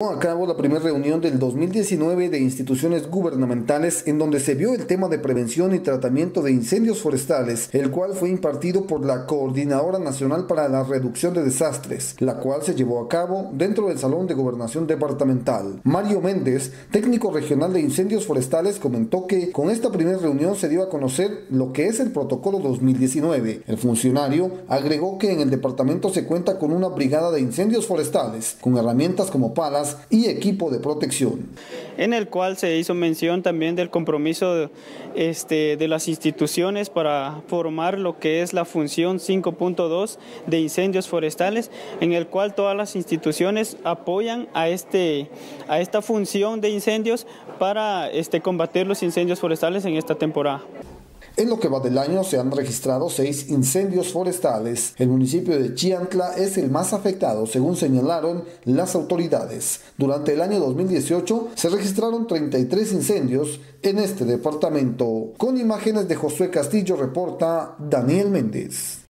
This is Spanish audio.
A cabo la primera reunión del 2019 de instituciones gubernamentales en donde se vio el tema de prevención y tratamiento de incendios forestales, el cual fue impartido por la Coordinadora Nacional para la Reducción de Desastres, la cual se llevó a cabo dentro del Salón de Gobernación Departamental. Mario Méndez, técnico regional de incendios forestales, comentó que con esta primera reunión se dio a conocer lo que es el protocolo 2019. El funcionario agregó que en el departamento se cuenta con una brigada de incendios forestales, con herramientas como palas y equipo de protección. En el cual se hizo mención también del compromiso de las instituciones para formar lo que es la función 5.2 de incendios forestales, en el cual todas las instituciones apoyan a esta función de incendios para combatir los incendios forestales en esta temporada. En lo que va del año se han registrado 6 incendios forestales. El municipio de Chiantla es el más afectado, según señalaron las autoridades. Durante el año 2018 se registraron 33 incendios en este departamento. Con imágenes de Josué Castillo reporta Daniel Méndez.